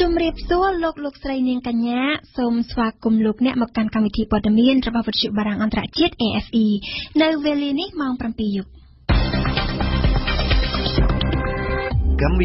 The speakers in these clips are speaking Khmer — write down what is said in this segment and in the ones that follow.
ជម្រាបសួរលោកលោកស្រីនាងកញ្ញាសូមស្វាគមន៍លោកអ្នកមកកាន់កម្មវិធីព័ត៌មានរបស់វិទ្យុបារាំងអន្តរជាតិ AFE នៅវេលានេះម៉ោង 7 យប់ កម្ពុ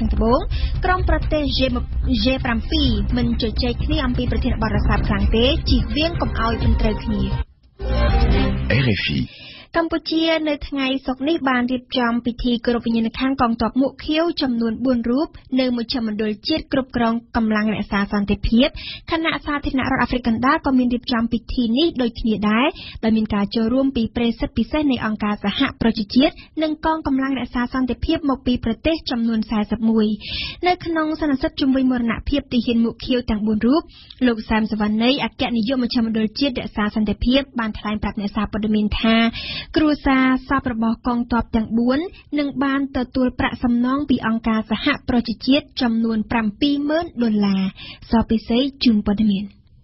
ខាងត្បូងក្រុមប្រទេសG7 មិនជជែកគ្នាអំពីប្រធានបទរដ្ឋសាស្ត្រខាងទេជៀសវាងកុំឲ្យមិនត្រូវគ្នា កម្ពុជានៅថ្ងៃសុក្រនេះបានរៀបចំពិធីគោរពវិញ្ញាណក្ខន្ធកងទ័ពមុខខៀវចំនួន 4 រូបនៅមជ្ឈមណ្ឌលជាតិគ្រប់គ្រងកម្លាំងរក្សាសន្តិភាពខណៈសាធារណរដ្ឋអាហ្វ្រិកកណ្ដាលក៏មានរៀបចំពិធីនេះដូចគ្នាដែរដោយមានការចូលរួមពីប្រេសិតពិសេសនៃអង្គការសហប្រជាជាតិនិងកងកម្លាំងរក្សាសន្តិភាពមកពីប្រទេសចំនួន 41 នៅក្នុងសន្និសីទជំវិញមរណភាពទាហានមុខខៀវទាំង 4 រូបលោក សែម សុវណ្ណី អគ្គនាយកមជ្ឈមណ្ឌលជាតិរក្សាសន្តិភាពបានថ្លែងប្រាប់អ្នកសារព័ត៌មានថា គ្រួសារសពរបស់កងទ័ពទាំង 4 នឹងបានទទួលប្រាក់សំណងពីអង្គការសហប្រជាជាតិចំនួន $70,000 សពិសេសជូនព័ត៌មាន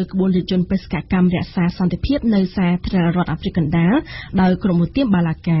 ើក្បួនរថយន្តបេសកកម្មរក្សាសន្តិភាពនៅសាធារណរដ្ឋអាហ្វ្រិកកណ្ដាលដោយក្រុមឧទាមបាឡាកា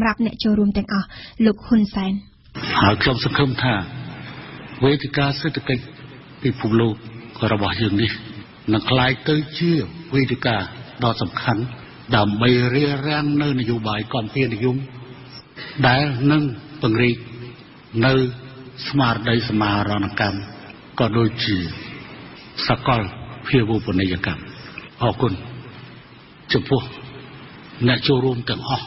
ម្រាប់អ្នកចូលរួមទាំងអស់លោកហ៊ុនសែនហើយក្រុមសង្ឃឹមថាវេទិកាសេដ្ឋកិច្ចពិភពលោករបស់យើងនេះនឹងក្លាយទៅជាវេទិកាដ៏សំខាន់ដើម្បីរៀបរៀងនៅនយោបាយគាំទ្រនិយមដែលនឹងពង្រីកនៅស្មារតីសមារណកម្មក៏ដូចជាសកលភាវូបនីយកម្មអរគុណចំពោះអ្នកចូលរួមទាំងអស់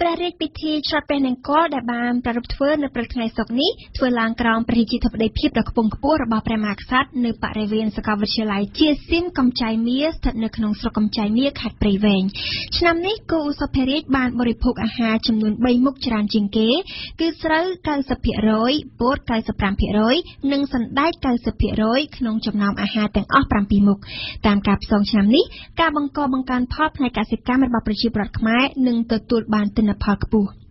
ประเรียกพิธีชาปนกิจก็ได้บานประรบทวนในประเทศไทยศกนี้ทวนลางกรองประจิตทับได้พิบดอกปงกบัวระบอบประมาคซัดในปะเรเวนสกาวเชลัยเจียซิมกำใจเมียสถัดในขนมสกำใจเมียขัดปริเวณฉน้ำนี้กูสเปริตบานบริโภคอาหารจำนวนใบมุกจานจิงเก๋คือเส้าไก่สเปียร้อยโป๊ดไก่สปรามเปียร้อยหนึ่งสันได้ไก่สเปียร้อยขนมจำนำอาหารแต่งอ้อปรามปีมุกตามกับสองฉน้ำนี้กาบังกอบังการพอบในการศึกษาระบอบประจิตรดขมายหนึ่งตัวตูดบานตินภาคปู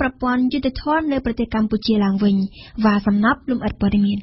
ประปอนยุติธรในประเทศกัมพูชีลางวิญว่าสำนับลุมอัดปริมีน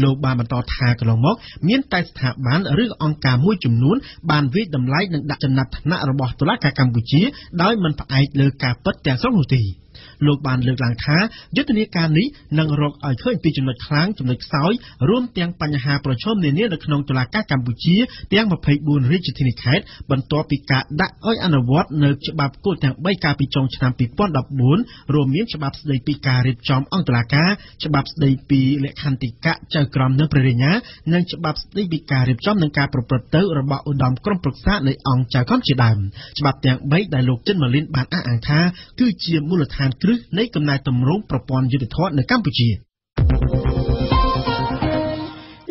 โลกบาลบรรทอทากลองมกเมียนไตสถาบันหรือองค์การมุ่ยจุ่มนุนบานวิดำไล่ดังจันนัทนาระบอบตุลาการกัมพูชีได้มันไปเลือกการปัดแต่สองหนุ่ยโลกบาลเลือกหลังท้ายุทธนิการนี้นังรอกอ่อยเคยปีจำนวนครั้งจำนวนซ้อยร่วมเตียงปัญหาประชมในเนื้อขนมตุลาการกัมพูชีเตียงมาเผยบุญริชธนิคัยบรรทอปิกะดะอ้อยอนุวัตเนื้อฉบับกู้แตงใบกาปีจงชนะปีป้อนดับบุญรวมเมียนฉบับสเดปีกาเรียบจอมองตุลาการฉบับสเดปีเลขันติกะเจ้ากรมเนื้อประเรียนเนื้อฉบับสเดปีกาเรียบจอมเนื้อการประปรเตอร์ระบอบอุดมกรมปรึกษาในองค์เจ้าข้ามจีดำฉบับเตียงใบได้โลกเจนมาลินบานอ้างท้าคือเจียมมูลฐานหรือในกำนายตำรงประปอนยุติธรในกัมพูชี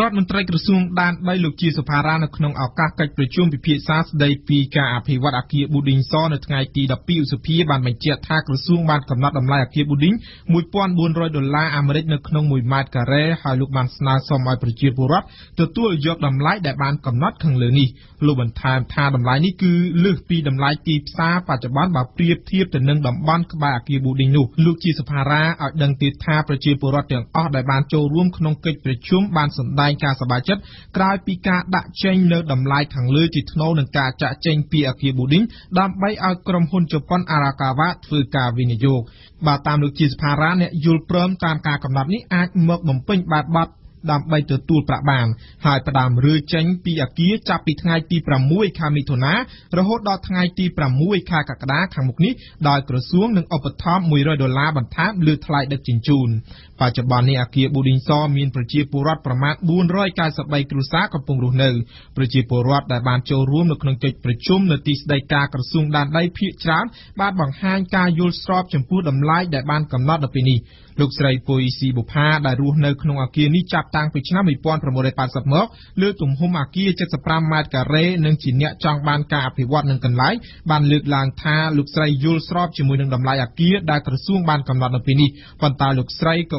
รัฐมนตรีกระทรวงด้านใบลูกจีสภาราในขนมอากาศการประชุมพิพิธาสได้ปีกาอภิวัตอาเกียบุดิงซ้อนในไงตีดับปิ้วสุพีบานไม่เจียท่ากระทรวงบานกำนัดดำลายอาเกียบุดิงมุยป้อน$100อเมริกในขนมมุยมาดกะเร่หายลูกบานสนาสมัยประชีบุรัตตัวตัวยกดำลายได้บานกำนัดขังเหลือนี่ลูกบันทามท่าดำลายนี่คือเลือกปีดำลายตีซาปัจจุบันแบบเปรียบเทียบแต่หนึ่งดำบ้านกบอาเกียบุดิงนูลูกจีสภาราเอาดังตีท่าประชีบุรัตอย่างอ้อได้บานโจร่วมขนมเกิดประชุมบานสนได้การสบายจัดกลายปีกาดะเจงเนื้อดำลายขังเลือจิตโนหนึ่งกาจะเจงปีอาเกียบุดิงดำใบเอากรมหุ่นจุปนอารากาวะฟืกาวินโยกบาตามลูกจิสภาระเนี่ยยูลเพิ่มตามการกำหนดนี้อาจเมื่อบ่มเป็นบาด đam bay từ tuột bạ bàn, hai bạ đam rơi tránh pi ở kia chạm bị thay pi bầm mũi kham bị thốn á, rồi hốt đo thay pi bầm mũi khai cả cái đá hàng mục nít đòi cửa xuống nâng ở bậc thang $10 bản tháp lừa thay được chỉnh chun. Và chợ bán này ở kia bù đình so miềnប្រជាពលរដ្ឋ ប្រមាណ 400 កាយសបីគ្រួសារកំពុងរស់នៅប្រជាពលរដ្ឋដែលបានចូលរួមនៅក្នុងកិច្ចប្រជុំនៅទីស្តីការក្រសួងដែនដីភាគច្រើនបានបង្ហាញការយល់ស្របចំពោះតម្លៃដែលបានកំណត់នៅពេលនេះលោកស្រីពូអ៊ីស៊ីបុផាដែលរស់នៅក្នុងអគារនេះចាប់តាំងពីឆ្នាំ1980មកលើទំហំអគារ75ម៉ែត្រការ៉េនិងជាអ្នកចង់បានការអភិវឌ្ឍនឹងកន្លែងបានលើកឡើងថាលោកស្រីយល់ស្របជាមួយនឹងតម្លៃអគារដែលក្រសួងបានកំណត់នៅពេលនេះប៉ុន្តែលោកស្រីក៏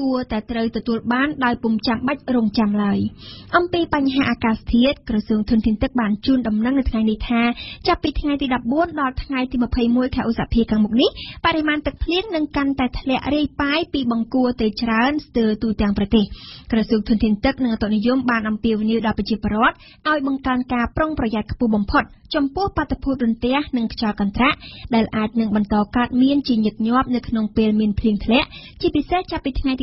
គួរតែត្រូវទទួលបានដោយពុំចាំបាច់រង់ចាំឡើយអំពីបញ្ហាអាកាសធាតុក្រសួងធនធានទឹកបានជូនដំណឹងនៅថ្ងៃនេះថាចាប់ពីថ្ងៃទី14ដល់ថ្ងៃទី21ខែឧសភាខាងមុខនេះបរិមាណទឹកភ្លៀងនឹងកាន់តែធ្លាក់រាយប៉ាយពីបង្គួរទៅច្រើនស្ទើរទូទាំងប្រទេសក្រសួងធនធានទឹកនិងអតុនិយមបានអំពាវនាវដល់ប្រជាពលរដ្ឋឲ្យបង្កើនការប្រុងប្រយ័ត្នខ្ពស់បំផុតចំពោះបាតុភូតរន្ទះនិងខ្យល់កន្ត្រាក់ដែលអាចនឹងបន្តកើតមានជាញឹកញាប់នៅក្នុងពេលមានភ្លៀងធ្លាក់ជាពិសេសចាប់ពីថ្ងៃទ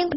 យើងផ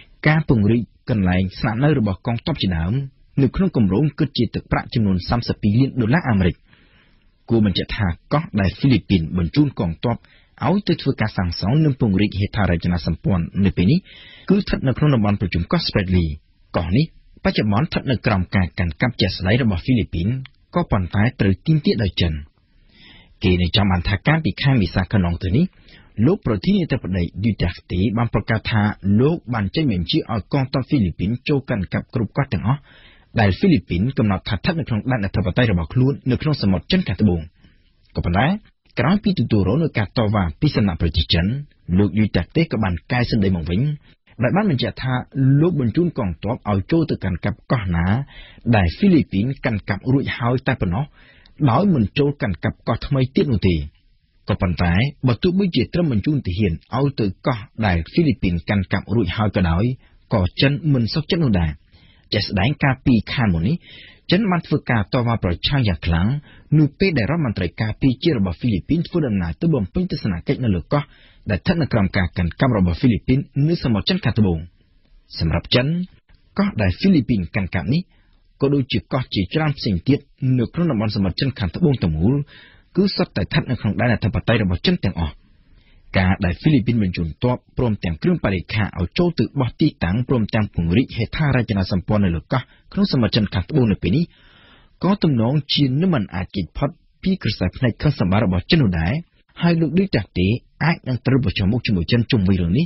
ការពង្រីកកន្លែងស្នាក់នៅរបស់កងទ័ពជាដើមនៅក្នុងគម្រោងគិតជាទឹកប្រាក់ចំនួន$32 លានអាមេរិកគួរបញ្ជាក់ថាកោះដែលហ្វីលីពីនបញ្ជូនកងទ័ពឲ្យទៅធ្វើការសាងសង់និងពង្រីកហេដ្ឋារចនាសម្ព័ន្ធនៅពេលនេះគឺស្ថិតនៅក្នុងតំបន់ប្រជុំកោះ Spratly កោះនេះបច្ចុប្បន្នស្ថិតនៅក្រោមការកាន់កាប់ជាក់ស្ដែងរបស់ហ្វីលីពីនក៏ប៉ុន្តែត្រូវទាមទារដោយចិនគេនឹងចាំបានថាការពីខែមេសាកន្លងទៅនេះលោកប្រធានាធិបតីឌូតាខ្ទីបានប្រកាសថាលោកបានចេញបញ្ជាឲ្យកងទ័ពហ្វីលីពីនចូលកាន់កាប់គ្រប់កោះទាំងអស់ដែលហ្វីលីពីនកំណត់ថាស្ថិតនៅក្នុងដែនអធិបតេយ្យរបស់ខ្លួននៅក្នុងសមុទ្រចិនខាងត្បូងក៏ប៉ុន្តែក្រោយពីទទួលរងនូវការតវ៉ាពីសំណាក់ប្រជាជនលោកឌូតាខ្ទីក៏បានកែសម្ដីមកវិញដែលបានបញ្ជាក់ថាលោកបញ្ជូនកងទ័ពឲ្យចូលទៅកាន់កាប់កោះណាដែលហ្វីលីពីនកាន់កាប់រួចហើយតែប៉ុណ្ណោះដោយមិនចូលកាន់កាប់កោះថ្មីទៀតនោះទេក៏ប៉ុន្តែបើទោះបីជាត្រឹមបញ្ជូនទាហានឲ្យទៅកោះដែលហ្វីលីពីនកាន់កាប់រួចហើយក៏ដោយក៏ចិនមិនសុខចិត្តនោះដែរ នៅអាមេរិកក្រោយដកដំណែងនាយក ក្រមលេខថាលោកខូមីគ្មានសមត្ថភាពធ្វើឲ្យលោកត្រាំរងការរិះគន់កាន់តែខ្លាំងពិសេសក្រោយពេលដែលលោកត្រាំបដូរចម្លើយចុះឡើងទាក់ទងទៅនឹងការដកដំណែងនេះ ប្រធានរដ្ឋាភិបាលអន្តរជាតិប្រចាំថ្ងៃដោយមានអន្តរាគមន៍ពីព្រំសឹកសូលីណា របស់អ៊ុយក្រែនមកដាក់ជាផ្នែកមួយរបស់ខ្លួនរដ្ឋមន្ត្រីក្រសួងហិរញ្ញវត្ថុរបស់ក្រមប្រទេសG7 ថ្ងៃសៅស្អែកនៅអ៊ីតាលីសុខចិត្តជៀសវាងមិនលើកយកបញ្ហាណាដែលមានលក្ខណៈរសើបខ្លាំងមកពីភាសាគ្នាទេប៉ុន្តែសុខចិត្តលើកយកបញ្ហាសន្តិសុខអ៊ីនធឺណេតឬក៏បញ្ហាការប្រយុទ្ធប្រឆាំងទល់នឹងហិរញ្ញប្បទានភេរវនិយមមកជជែកគ្នាវិញដើម្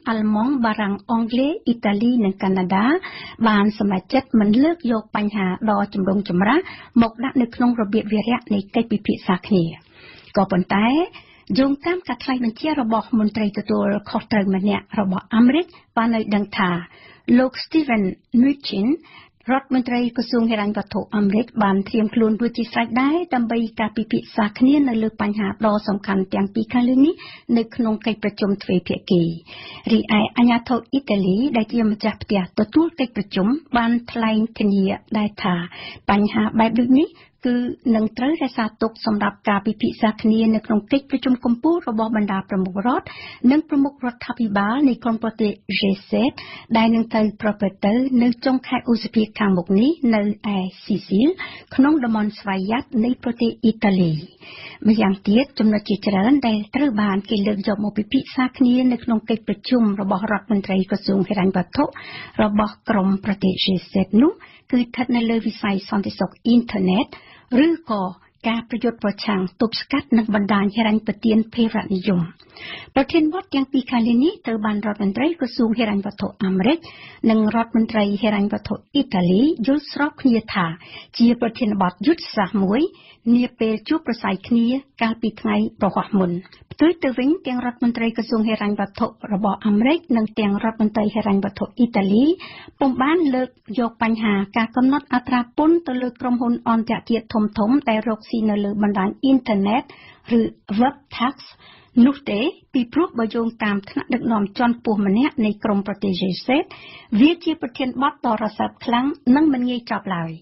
ាណាដាបានសម្រេចចិត្តមិនលើកយកបញ្ហាដ៏ចម្រូងចម្រាសមកដាក់នៅក្នុងរបៀបវារៈនៃកិច្ចពិភាក្សាគ្នាក៏ប៉ុន្តែ យោងតាមការថ្លែងបញ្ជារបស់មន្ត្រីទទួលខុសត្រូវម្នាក់របស់អាមេរិកបានឲ្យដឹងថាលោក Steven Mnuchin រដ្ឋមន្ត្រីក្រសួងហិរញ្ញវត្ថុអាមេរិកបានត្រៀមខ្លួនរួចជាស្រេចដែរដើម្បីការពិភាក្សាគ្នានៅលើបញ្ហាដ៏សំខាន់ទាំងពីរខាងនេះនៅក្នុងកិច្ចប្រជុំទ្វេភាគីរីឯអាជ្ញាធរអ៊ីតាលីដែលជាម្ចាស់ផ្ទះទទួលកិច្ចប្រជុំបានថ្លែងធានាដែរថាបញ្ហាបែបនេះ គឺនឹងត្រូវរក្សាទុកសម្រាប់ការពិភាក្សាគ្នានៅក្នុងកិច្ចប្រជុំកំពូលរបស់បណ្ដាប្រមុខរដ្ឋនិងប្រមុខរដ្ឋាភិបាលនៃក្រុមប្រទេស G7 ដែលនឹងត្រូវប្រព្រឹត្តទៅនៅចុងខែឧសភាខាងមុខនេះនៅឯស៊ីស៊ីលក្នុងតំបន់ស្វ័យ័តនៃប្រទេសអ៊ីតាលីម្យ៉ាងទៀតចំណុចជាច្រើនដែលត្រូវបានគេលើកយកមកពិភាក្សាគ្នានៅក្នុងកិច្ចប្រជុំរបស់រដ្ឋមន្ត្រីក្រសួងហិរញ្ញវត្ថុរបស់ក្រមប្រទេស G7 នោះ គឺស្ថិតនៅលើវិស័យសន្តិសុខអ៊ីនធឺណេតឬក៏ការប្រយុទ្ធប្រឆាំងទប់ស្កាត់នឹងបណ្ដាញហិរញ្ញប្បទានភេរវនិយមប្រធានបទទាំងពីរខាងនេះត្រូវបានរដ្ឋមន្ត្រីក្រសួងហិរញ្ញវត្ថុអាមេរិកនិងរដ្ឋមន្ត្រីហិរញ្ញវត្ថុអ៊ីតាលីយល់ស្របគ្នាថាជាប្រធានបទយុទ្ធសាស្ត្រមួយនាពេលជួបប្រស័យគ្នាកាលពីថ្ងៃប្រហ័សមុន ផ្ទុយទៅវិញទាំងរដ្ឋមន្ត្រីក្រសួងហិរញ្ញវត្ថុរបស់អាមេរិកនិងទាំងរដ្ឋមន្ត្រីហិរញ្ញវត្ថុអ៊ីតាលីពុំបានលើកយកបញ្ហាការកំណត់អត្រាពន្ធទៅលើក្រុមហ៊ុនអន្តរជាតិធំៗដែលរកស៊ីនៅលើបណ្ដាញអ៊ីនធឺណេតឬ Web Tax Nút tế, bị prup bởi dùng tạm thẳng được nòm chôn phù màn nét này krom bởi tế dưới xếp, viết chia bởi thiên bót tỏ ra sạp kháng nâng mình nghi chọc lại.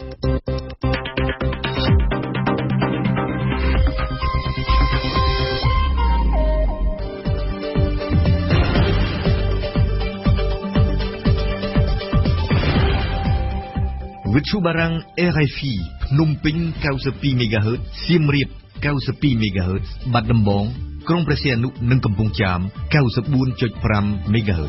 Vichu barang RFI Phnom Penh 92 MHz, Siem Reap 92 MHz, Bat Dambong, Krong Prasianuk nang Kampong Cham 94.5 MHz.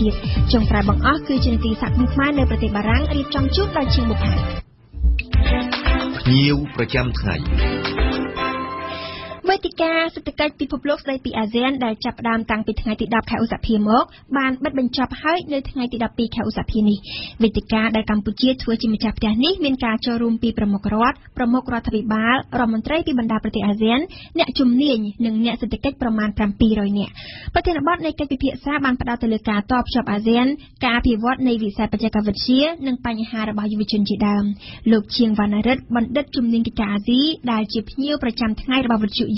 រចូលរួមពីប្រមុខរដ្ឋ ប្រមុខរដ្ឋាភិបាល រដ្ឋមន្ត្រីពីបណ្ដាប្រទេសអាស៊ាន អ្នកជំនាញ និងអ្នកសេដ្ឋកិច្ចប្រមាណ 7រយនាក់ប្រធានបទនៃកិច្ចពិភាក្សាបានផ្ដោតទៅលើការតបចប់អាស៊ាន ការអភិវឌ្ឍនៃវិស័យបច្ចេកវិទ្យា និងបញ្ហារបស់យុវជនជាដើម លោក ជាង វណ្ណរិទ្ធ បណ្ឌិតជំនាញកិច្ចអាស៊ីដែលជាភ្ញៀវប្រចាំថ្ងៃរបស់វិទ្យុយ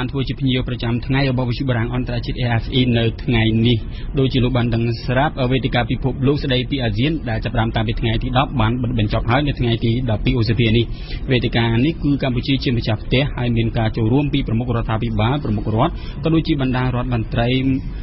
ានធ្វើជាភ្ញៀវប្រចាំថ្ងៃរបស់វិទ្យុបារាំង អន្តរជាតិ AFE នៅថ្ងៃនេះដោយជាលោកបានដឹងស្រាប់វេទិកាពិភពលោកស្ដីពីអាស៊ានដែលចាប់ផ្ដើមតាំងពីថ្ងៃទី 10 បានបិទបញ្ចប់ហើយនៅថ្ងៃទី 12 ឧសភានេះវេទិកានេះគឺកម្ពុជាជាម្ចាស់ផ្ទះហើយមានការចូលរួមពីប្រមុខរដ្ឋាភិបាល ជាបឋមខ្ញុំចង់ឲ្យលោកមនិតជួយបញ្យល់ថា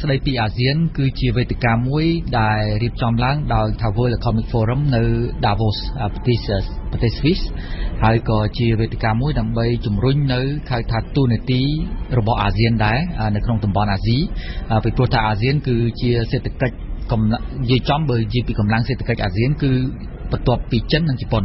ស្ដីពីអាស៊ានគឺជាវេទិកាមួយដែលរៀបចំឡើងដោយ World Economic Forum នៅ Davos ប្រទេសស្វីសហើយក៏ជាវេទិកាមួយដើម្បីជំរុញនៅខៅថាទូនាទីរបស់អាស៊ានដែរនៅក្នុងតំបន់អាស៊ីពីព្រោះថាអាស៊ានគឺជាសេដ្ឋកិច្ច កម្ពុជាចំបើជាពីកម្លាំងសេដ្ឋកិច្ចអាស៊ានគឺបន្ទាប់ពីចិននិងជប៉ុន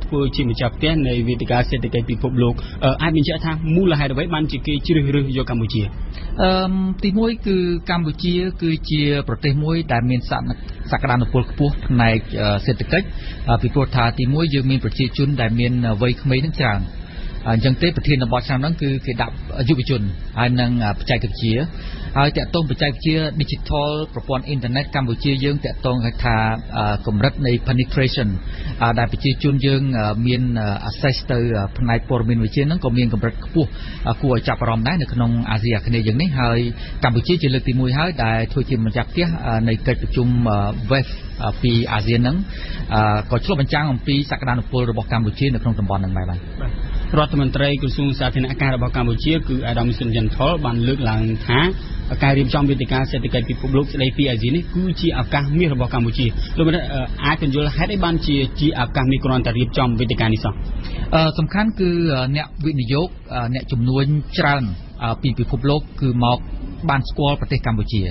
ធិធ្វើជាម្ចាស់ផ្ទះនៃវេទិកាសេដ្ឋកិច្ចពិភពលោក អញ្ចឹងទេប្រធានបទឆ្នាំហ្នឹងគឺគេដាក់យុវជនហើយនឹងបច្ចេកវិទ្យា digital ប្រព័ន្ធ internet កម្ពុជាយើងតាក់ទងថាកម្រិតនៃ penetration ដែលប្រជាជនយើងមាន access ទៅផ្នែកព័ត៌មានវិទ្យាហ្នឹងក៏មានកម្រិតខ្ពស់គួរឲ្យចាប់អារម្មណ៍ដែរនៅក្នុងអាស៊ីអាគ្នេយ៍យើងនេះហើយកម្ពុជាជាលើកទី 1 ហើយដែលធ្វើជាម្ចាស់ផ្ទះនៃកិច្ចប្រជុំ WEF អាស៊ានហ្នឹងក៏ឆ្លុះបញ្ចាំងអំពីសក្តានុពលរបស់កម្ពុជានៅក្នុងតំបន់ហ្នឹងដែរបាទ รัฐมนตรีกระทรวงสาธารณสุขระบอบกัมพูชีคืออาดามสุนยันทอลบันเลือกหลังท้าการเรียบจำวิธีการเศรษฐกิจพิภพโลกในปีอาจีนี่คือจีอาการมีระบอบกัมพูชีโดยมันอาจจะยุลให้ได้บันจีอาการมีกรอนแต่เรียบจำวิธีการนี้สองสำคัญคือเนี่ยวินิยกเนี่ยจุ่มนวลจรันปีพิภพโลกคือหมอกบันสกอลประเทศกัมพูชี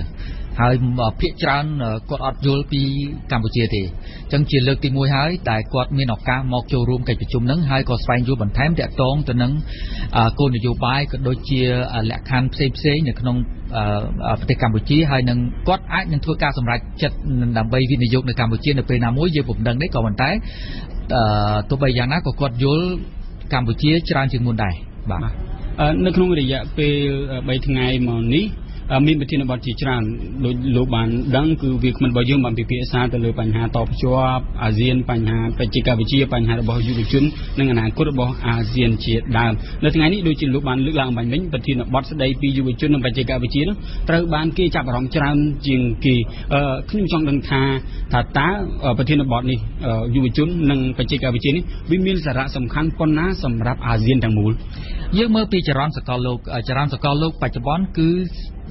ហើយភាគច្រើនគាត់អត់យល់ពីកម្ពុជាទេអញ្ចឹងជាលើកទី1ហើយតែគាត់មានឱកាសមកចូលរួមកិច្ចប្រជុំហ្នឹងហើយក៏ស្វែងយល់បន្ថែមទាក់ទងទៅនឹងគោលនយោបាយក៏ដូចជាលក្ខខណ្ឌផ្សេងៗនៅក្នុងប្រទេសកម្ពុជាហើយនឹងគាត់អាចនឹងធ្វើការសម្រេចចិត្តដើម្បីវិនិយោគនៅកម្ពុជានៅពេលណាមួយយើងពុំដឹងទេក៏ប៉ុន្តែទោះបីយ៉ាងណាក៏គាត់យល់កម្ពុជាច្រើនជាងមុនដែរបាទនៅក្នុងរយៈពេល3ថ្ងៃមកនេះมีประเทศในบัดจีจานโลกบานดังคือวิกมันบางยุคบางปีศาจแต่เลยปัญหาตอบชัวอาเซียนปัญหาปัจจิกาวิจิปัญหาระบอบยุคจุนในขณะกฎระบอบอาเซียนเฉียดดานในทั้งนี้โดยจีนโลกบานลึกลางบางมิ้นประเทศในบัดสดายปียุคจุนในปัจจิกาวิจินั้นตระบานกี่จับรองจานจึงกี่ขึ้นช่องดังทาถัดตาประเทศในบัดนี้ยุคจุนในปัจจิกาวิจินี้วิมีสาระสำคัญปนนะสำหรับอาเซียนทั้งมูลเยอะเมื่อปีจารสกอลโลกจารสกอลโลกปัจจุบันคือ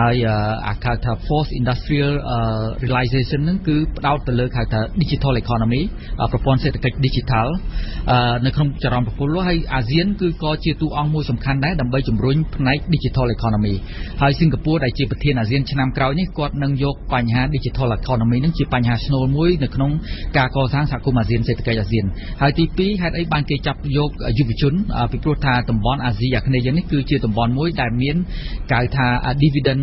ហើយអាហៅថា fourth industrial realization ហ្នឹងគឺផ្ដោតទៅលើហៅថា digital economy ប្រព័ន្ធសេដ្ឋកិច្ច digital នៅក្នុងចរន្តប្រភពលោកហើយអាស៊ានគឺក៏ជាតួអង្គមួយសំខាន់ដែរដើម្បីជំរុញផ្នែក digital economy ហើយសិង្ហបុរីដែលជាប្រធានអាស៊ានឆ្នាំក្រោយនេះគាត់នឹងយកបញ្ហា digital economy ហ្នឹងជាបញ្ហាស្នូលមួយនៅក្នុងការកសាងសហគមន៍អាស៊ានសេដ្ឋកិច្ចអាស៊ានហើយទី2ហេតុអីបានគេចាប់យកយុវជនពីព្រោះថាតំបន់អាស៊ីអាគ្នេយ៍នេះគឺជាតំបន់មួយដែលមានកៅថា dividends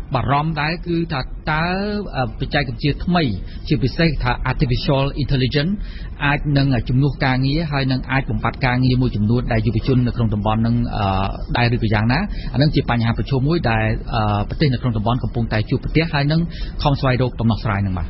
បារម្ភដែរគឺថាតើបច្ចេកវិទ្យាថ្មីជាពិសេសថា artificial intelligence អាចនឹងជំនួសការងារហើយនឹងអាចបំផាត់ការងារមួយចំនួនដែលយុវជននៅក្នុងតំបន់នឹងដែរឬក៏យ៉ាងណាអានឹងជាបញ្ហាប្រឈមមួយដែលប្រទេសនៅក្នុងតំបន់កំពុងតែជួបប្រទះហើយនឹងខំស្វែងរកដំណោះស្រាយនឹងបាទ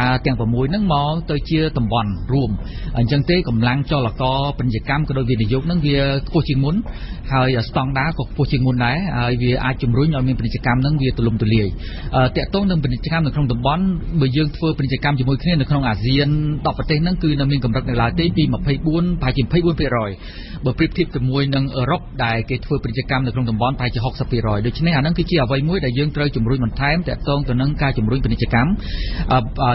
ាទាំង6ហ្នឹងមកទៅជាតំបន់រួមអញ្ចឹងទេកម្លាំងចលករពាណិជ្ជកម្មក៏ដូចវិនិយោគហ្នឹងវាខ្ពស់ជាងមុនហើយស្តង់ដារក៏ខ្ពស់ជាងមុនដែរហើយវាអាចជំរុញឲ្យមានពាណិជ្ជកម្មហ្នឹងវាទូលំទូលាយតាក់ទងនឹងពាណិជ្ជកម្មនៅក្នុងតំបន់បើយើងធ្វើពាណិជ្ជកម្មជាមួយគ្នានៅក្នុងអាស៊ាន10ប្រទេសហ្នឹងគឺនៅមានកម្រិតនៅឡើយទេពី24ប្រហែលជា 24% បើប្រៀបធៀបជាមួយនឹងអឺរ៉ុបដែលគេធ្វើពាណិជ្ជកម្មនៅក្នុងតំបន់ប្រហែលជា 60% ដូច្នេះអាហ្នឹងគឺជាអ្វីមួយដែលយើងត្រូវជំរុញបន្ថែមតាក់ទងទៅនឹងការជំរុញពាណិជ្ជកម្ម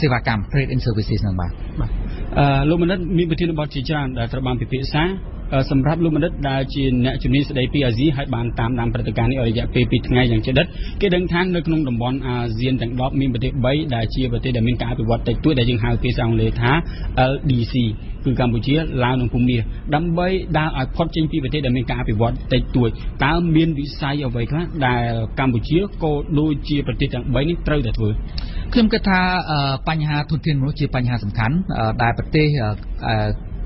សេវាកម្ម trade and services ហ្នឹងបាទលោកមនិតមានប្រធានបទជាច្រើនដែលត្រូវបានពិភាក្សាសម្រាប់លោកមនិតដែលជាអ្នកជំនាញស្ដីពីអាស៊ីហើយបានតាមដានព្រឹត្តិការណ៍នេះអស់រយៈពេល2ថ្ងៃយ៉ាងជិតគេដឹងថានៅក្នុងតំបន់អាស៊ានទាំង10មានប្រទេស3ដែលជាប្រទេសដែលមានការអភិវឌ្ឍតិចតួចដែលយើងហៅភាសាអង់គ្លេសថា LDC គឺកម្ពុជាឡាវនិងភូមាដើម្បីដើរឲ្យផុតចេញពីប្រទេសដែលមានការអភិវឌ្ឍតិចតួចតើមានវិស័យអ្វីខ្លះដែលកម្ពុជាក៏ដូចជាប្រទេសទាំង3នេះត្រូវតែធ្វើខ្ញុំគិតថាបញ្ហាធនធានមនុស្សជាបញ្ហាសំខាន់ដែលប្រទេស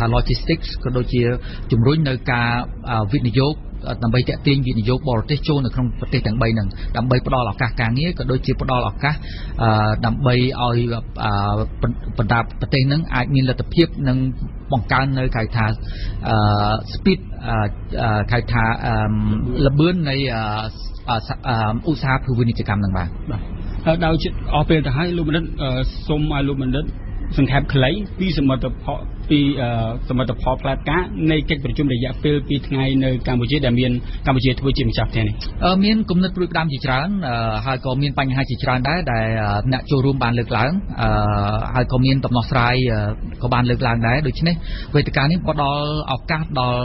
ថា logistics ក៏ដូចជាជំរុញនៅការវិនិយោគដើម្បីទាក់ទាញវិនិយោគបរទេសចូលនៅក្នុងប្រទេសទាំង3ហ្នឹងដើម្បីផ្ដល់ឱកាសការងារក៏ដូចជាផ្ដល់ឱកាសដើម្បីឲ្យបណ្ដាប្រទេសហ្នឹងអាចមានលទ្ធភាពនិងបង្កើននៅហៅថា speed ហៅថាល្បឿននៃឧស្សាហភាពវិនិយោគកម្មហ្នឹងបាទហើយដល់អស់ពេលទៅហើយលោកបណ្ឌិតសូមឲ្យលោកបណ្ឌិតសង្ខេបខ្លីពីសមត្ថផលផ្លាតការនៃកិច្ចប្រជុំរយៈពេល2ថ្ងៃនៅកម្ពុជាដែលមានកម្ពុជាធ្វើជាម្ចាស់ផ្ទះនេះមានគំនិតព្រួយផ្ដាំជាច្រើនហើយក៏មានបញ្ហាជាច្រើនដែរដែលអ្នកចូលរួមបានលើកឡើងហើយក៏មានដំណោះស្រាយក៏បានលើកឡើងដែរដូច្នេះវេទិកានេះផ្ដល់ឱកាសដល់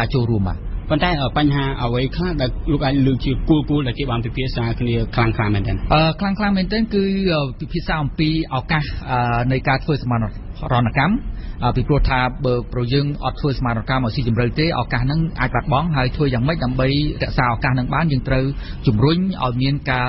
ារចូលរួមមកប៉ុន្តែបញ្ហាអ្វីខ្លះដែលលោកអាចលើកជាគួរដែលគេបានពិភាក្សាគ្នាខ្លាំងមែនទែនខ្លាំងមែនទែនគឺពិភាក្សាអំពីឱកាសនៃការធ្វើសមានរណកម្មពីព្រោះថាបើប្រយើងអត់ធ្វើសមានរណកម្មឲ្យស៊ីជម្រៅទេឱកាសហ្នឹងអាចបាត់បង់ហើយធ្វើយ៉ាងម៉េចដើម្បីរក្សាឱកាសហ្នឹងបានយើងត្រូវជំរុញឲ្យមានការ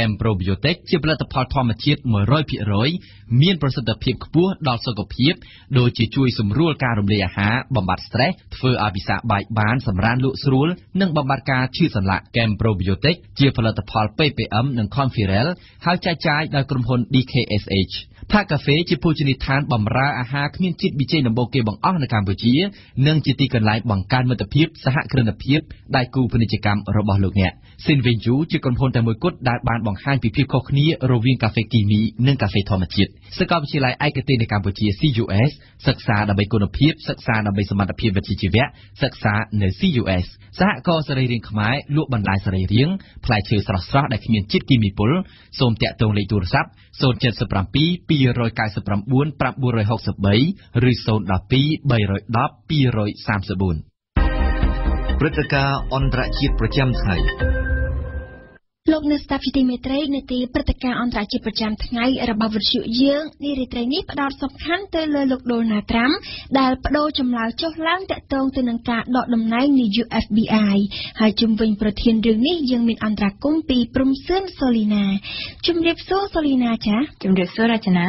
Kem Probiotic ជាផលិតផលធម្មជាតិ 100% មានប្រសិទ្ធភាពខ្ពស់ដល់សុខភាពដូចជាជួយសម្រួលការរំលាយអាហារបំបាត់ stress ធ្វើឲ្យពិសាបាយបានសម្រានលក់ស្រួលនិងបំបាត់ការឈឺសន្លាក់ Kem Probiotic ជាផលិតផល PPM និង Conferel ហើយចែកចាយដល់ក្រុមហ៊ុន DKSHផាកាហ្វេជាភោជនីយដ្ឋានបម្រើអាហារគ្មានជាតិប៊ីចេដំបូងគេបង្អស់នៅកម្ពុជានិងជាទីកន្លែងបង្កើនមិត្តភាពសហគ្រិនភាពដៃគូពាណិជ្ជកម្មរបស់លោកអ្នក Sinvenju ជាក្រុមហ៊ុនតែមួយគត់ដែលបានបង្ហាញពីភាពខុសគ្នារវាងកាហ្វេគីមីនិងកាហ្វេធម្មជាតិសាកលវិទ្យាល័យឯកទេសនៅកម្ពុជា CUS សិក្សាដើម្បីគុណភាពសិក្សាដើម្បីសមត្ថភាពវិជ្ជាជីវៈសិក្សានៅ CUS សហករណ៍សរីរាង្គខ្មែរលក់បន្លែសរីរាង្គផ្លែឈើស្រស់ៗដែលគ្មានជាតិគីមីពុលសូមតាក់ទងលេខទូរស័ព្ទ077 294 ឬ 012 310 234 ព្រឹត្តិការណ៍អន្តរជាតិប្រចាំថ្ងៃលោកនៅស្តាប់ជីទីមេត្រីនៃទីព្រឹត្តិការណ៍អន្តរជាតិប្រចាំថ្ងៃរបស់វិទ្យុយើងនារីត្រីនេះផ្ដោតសំខាន់ទៅលើលោកដូណាល់ត្រាំដែលបដូរចម្លើយចុះឡើងតាក់ទងទៅនឹងការដកតំណែងនៃ FBI ហើយជំវិញប្រធានរឿងនេះយើងមានអន្តរាគមន៍ពីព្រំសឿនសូលីណាជំរាបសួរសូលីណាចាជំរាបសួររចនា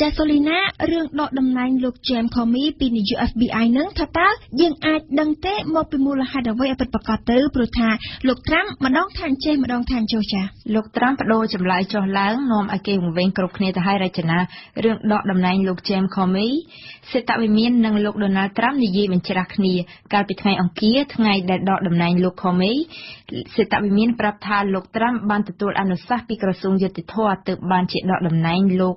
ចាសូលីណារឿងដកតំណែងលោក James Comey ពីនាយក FBI នឹងថាតើយើងអាចដឹងទេមកពីមូលហេតុអ្វីឲ្យពិតប្រាកដទៅព្រោះថាលោកត្រាំម្ដងថាអញ្ចេះម្ដងថាអញ្ចោះចាលោកត្រាំបដូរចម្លើយចុះឡើងនាំឲ្យគេវង្វេងគ្រប់គ្នាទៅហើយរចនារឿងដកតំណែងលោក James Comey សេតវិមាននិងលោក Donald Trump និយាយបញ្ច្រាស់គ្នាកាលពីថ្ងៃអង្គារថ្ងៃដែលដកតំណែងលោក Comey សេតវិមានប្រាប់ថាលោកត្រាំបានទទួលអនុសាសន៍ពីក្រសួងយុតិធម៌ទើបបានជាដកតំណែងលោក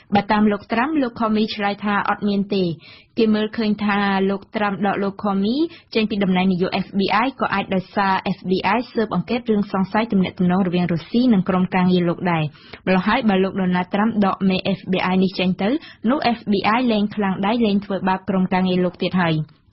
បើតាមលោកត្រាំលោក Comey ឆ្លើយថាអត់មានទេគេមើលឃើញថាលោកត្រាំដកលោក Comey ចេញពីតំណែងនាយក FBI ក៏អាចដោយសារ FBI ស៊ើបអង្កេតរឿងសង្ស័យទំនាក់ទំនងរវាងរុស្ស៊ីនិងក្រុមការងារលោកដែរម្ល៉េះហើយបើលោក Donald Trump ដកមេ FBI នេះចេញទៅនោះ FBI លែងខ្លាំងដៃលែងធ្វើបាបក្រុមការងារលោកទៀតហើយ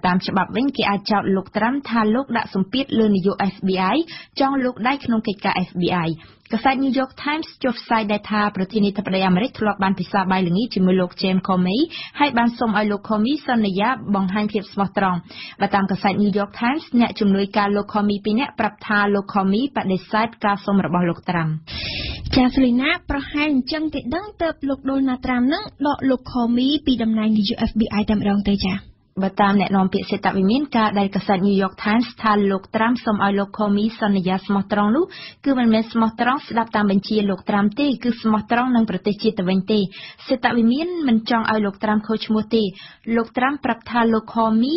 ើតាមច្បាប់វិញគេអាចចោទលោក Trump ថាលោកដាក់សម្ពាធលើនាយក FBI ចង់លូកដៃក្នុងកិច្ចការ FBI កាសែត New York Times ចុះផ្សាយដែរថាប្រធានាធិបតីអាមេរិកធ្លាប់បានពិសាបាយល្ងាចជាមួយលោក James Comey ហើយបានសុំឲ្យលោក Comey សន្យាបង្ហាញភាពស្មោះត្រង់បើតាមកាសែត New York Times អ្នកជំនួយការលោក Comey ពីរនាក់ប្រាប់ថាលោក Comey បដិសេធការសុំរបស់លោក Trumpចាសលីណាប្រហែលអញ្ចឹងទេដឹងទៅលោក Donald Trump នឹងដកលោក Comey ពីតំណែងនាយក FBI តែម្ដងទៅចាបើតាមអ្នកនាំពាក្យសេតវិមានការដែលកាសែត New York Times ថាលោក Trump សុំឲ្យលោក Comey សន្យាស្មោះត្រង់នោះគឺមិនមែនស្មោះត្រង់ស្ដាប់តាមបញ្ជាលោក Trump ទេគឺស្មោះត្រង់នឹងប្រទេសជាតិទៅវិញទេសេតវិមានមិនចង់ឲ្យលោក Trump ខុសឈ្មោះទេលោក Trump ប្រាប់ថាលោក Comey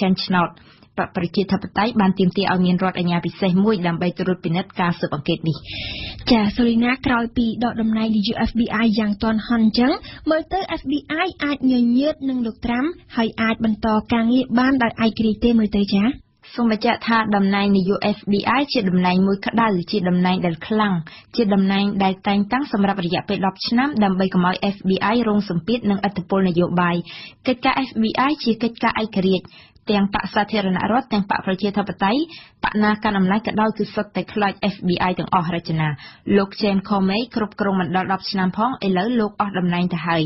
ចាញ់ឆ្នោតបកប្រជាធិបតេយ្យបានទាមទារឲ្យមានរដ្ឋអាជ្ញាពិសេសមួយដើម្បីត្រួតពិនិត្យការស៊ើបអង្កេតនេះចាសូលីណាក្រោយពីដកតំណែងនាយក FBI យ៉ាងទាន់ហន់អញ្ចឹងមើលទៅ FBI អាចញញើតនឹងលោកត្រាំហើយអាចបន្តការងារបានដោយឯករាជ្យទេមើលទៅចាសូមបញ្ជាក់ថាតំណែងនាយក FBI ជាតំណែងមួយក្តៅជាតំណែងដែលខ្លាំងជាតំណែងដែលតែងតាំងសម្រាប់រយៈពេល10ឆ្នាំដើម្បីកុំឲ្យ FBI រងសម្ពាធនិងឥទ្ធិពលនយោបាយកិច្ចការ FBI ជាកិច្ចការឯករាជ្យ ទាំង បក សាធារណរដ្ឋ ទាំង បក ប្រជាធិបតេយ្យ បកណាកណ្ដាលអំណាចក៏ដោយគឺសុទ្ធតែខ្លាច FBI ទាំងអស់ រចនា លោក James Comey គ្រប់គ្រងមណ្ឌល 10 ឆ្នាំ ផង ឥឡូវ លោក អស់តំណែងទៅហើយ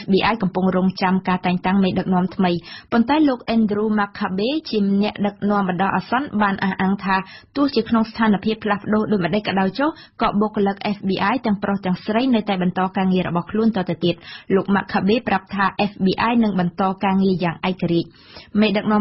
FBI កំពុងរងចាំការតែងតាំងមេដឹកនាំថ្មី ប៉ុន្តែ លោក Andrew McCabe ជាអ្នកដឹកនាំបណ្ដោះអាសន្ន បានអះអាងថាទោះជាក្នុងស្ថានភាពផ្លាស់ប្ដូរដូចម្ដេចក៏ដោយចុះ ក៏បុគ្គលិក FBI ទាំងប្រុសទាំងស្រី នៅតែបន្តការងាររបស់ខ្លួនតទៅទៀត លោក McCabe ប្រាប់ថា FBI នឹងបន្តការងារយ៉ាងឯករាជ្យ មេដឹកនាំ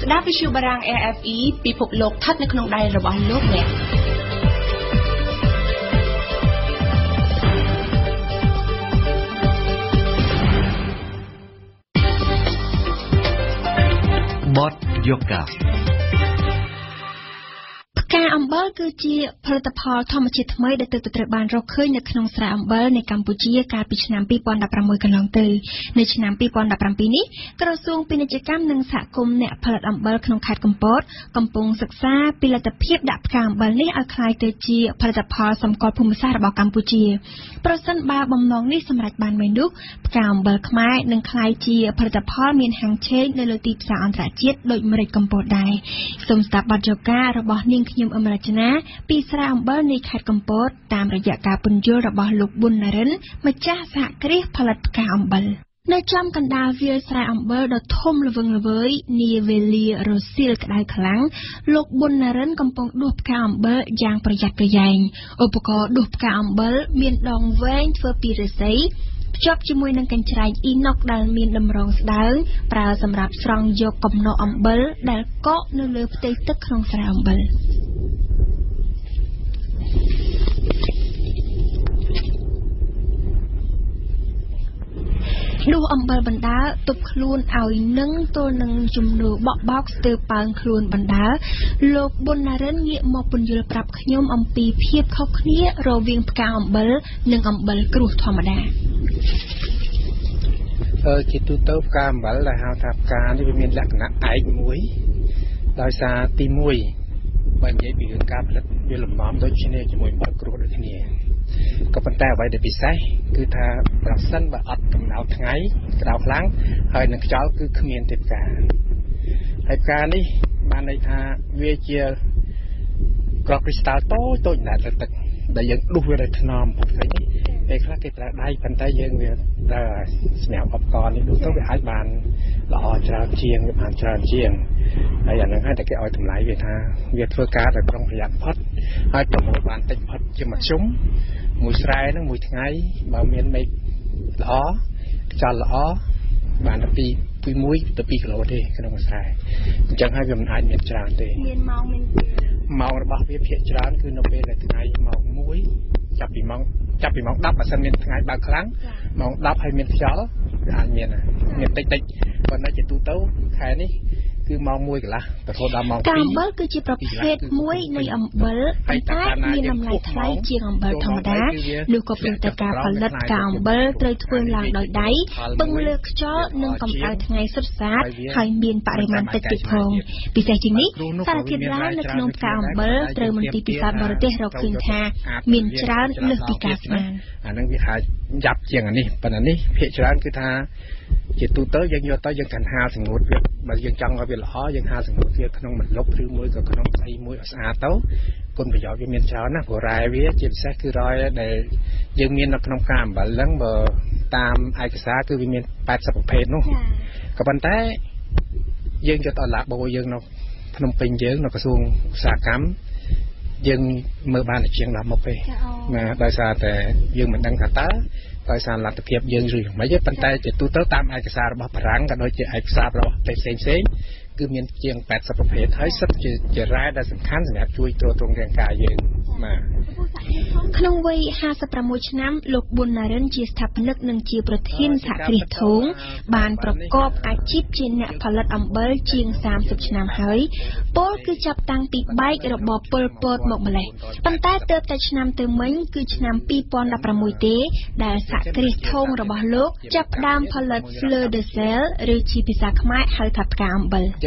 ស្ដាប់វិទ្យុបារាំង RFE ពិភពលោកស្ថិតនៅក្នុងដៃរបស់លោកអ្នក Bot ការអំបិលគឺជាផលិតផលធម្មជាតិថ្មីដែលទើបតែត្រូវបានរកឃើញនៅក្នុងស្រែអំបិលនៅកម្ពុជាកាលពីឆ្នាំ 2016 កន្លងទៅ នៅឆ្នាំ 2017 នេះ ក្រសួងពាណិជ្ជកម្មនិងសហគមន៍អ្នកផលិតអំបិលក្នុងខេត្តកំពតកំពុងសិក្សាពីលទ្ធភាពដាក់ផ្កាអំបិលនេះឲ្យคล้ายទៅជាផលិតផលសម្គាល់ភូមិសាស្ត្ររបស់កម្ពុជា ប្រសិនបើបំណងនេះសម្រេចបានមែននោះផ្កាអំបិលខ្មែរនឹងคล้ายជាផលិតផលមានហាងឆេកនៅលើទីផ្សារអន្តរជាតិដូចអាមេរិកកំពតដែរ សូមស្ដាប់បទយូការរបស់នាងខ្ញុំអមរជនាពីស្រែអំបិលនៃខេត្តកំពតតាមរយៈការពន្យល់របស់លោកប៊ុននរិនម្ចាស់សហគ្រាសផលិតផ្កាអំបិល នៅចំកណ្ដាលវាលស្រែអំបិលដ៏ធំល្វឹងល្វើយនាវេលារសៀលក្ដៅខ្លាំងលោកប៊ុននរិនកំពុងដួសផ្កាអំបិលយ៉ាងប្រយ័ត្នប្រយែង ជាប់ជាមួយនឹងកញ្ច្រែងអ៊ីណុកដែលមានតម្រងស្ដើងប្រើសម្រាប់ស្រង់យកកំណុះអំបិលដែលកក់នៅលើផ្ទៃទឹកក្នុងស្រែអំបិលដួសអំបិលបណ្ដាលទប់ខ្លួនឲ្យនឹងទល់នឹងជំនួបបោកស្ទើរប៉ើងខ្លួនបណ្ដាលលោកប៊ុននរិនងាកមកពន្យល់ប្រាប់ខ្ញុំអំពីភាពខុសគ្នារវាងផ្កាអំបិលនិងអំបិលក្រួសធម្មតា ជាទូទៅផ្កាអំបិលដែលហៅថាផ្កានេះវាមានលក្ខណៈឯកមួយដោយសារទី ពេលខ្លះគេត្រូវដៃប៉ុន្តែយើងវាស្នែវអបកនេះដូចទៅវាអាចបានល្អច្រើនជាង ចាប់ពីម៉ោង 10 បើសិនមានថ្ងៃបើកខ្លាំង ម៉ោង 10 ហើយ មានខ្យល់ អាចមានតិចតិចប៉ុន្តែជាទូទៅខែនេះគឺ ម៉ោង 1 កន្លះរហូតដល់ ម៉ោង 2 កាអំបិលគឺជាប្រភេទមួយនៃអំបិលហើយតែការ បើយើងចង់ឲ្យវាល្អយើង ដោយសារតែយើងមិនដឹងថាតើដោយសារលទ្ធភាពយើងឬយ៉ាងម៉េចទេប៉ុន្តែជាទូទៅតាមឯកសាររបស់បារាំងក៏ដូចជាឯកសាររបស់ផ្សេងៗគឺមានជាង80 ប្រភេទហើយសិតជារ៉ែដែលសំខាន់សម្រាប់ជួយទ្រទ្រង់រាងកាយយើង Khung vây ha sập ra một năm lục buồn là đơn chỉ thập nước nâng chiều protein xả thịt thúng bànประกอบอาชีพเช่นเนี่ยผลัดอัมเบลเชียง30 năm hơi Paul cứจับตังปีใบกระบอกเปิดเปิดหมกมาเลยปันใต้เติบแต่ชนำเติมเหมือนคือชนำปีปอนละประมุยเตะได้สะกริทงระบอกลูกจับดามผลัดเฟลเดเซลหรือชีพิสักไม้ให้ถัดกามเบลจ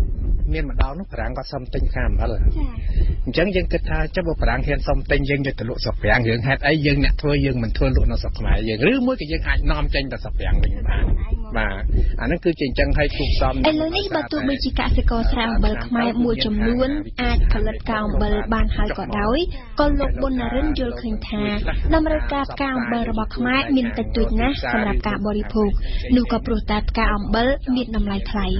เมียนมาดาวนุพรังก็สมติงข้ามพัลจังยังกระทาเจ้าบุพรังเห็นสมติงยังจะตลุสับแยงยังหาได้ยังเนี่ยถอยยังมันถอยลุนสับหมายยังหรือมุ้ยก็ยังอ่านน้อมจังแต่สับแยงเป็นบ้านมาอันนั้นคือจริงจังให้ถูกซ้อมไอ้เรื่องนี้ประตูบริการสกอสราวเบิร์กไม้มวยจมล้วนอาจผลัดกาวเบิร์กบานหายก่อด้อยก็ลบบนเรื่องโยนคืนทานำรายการกาวเบิร์กบอกไม้มินติดตุยนะสำหรับการบริโภคดูกับโปรตัดกาวเบิร์กมิดนำลายไทย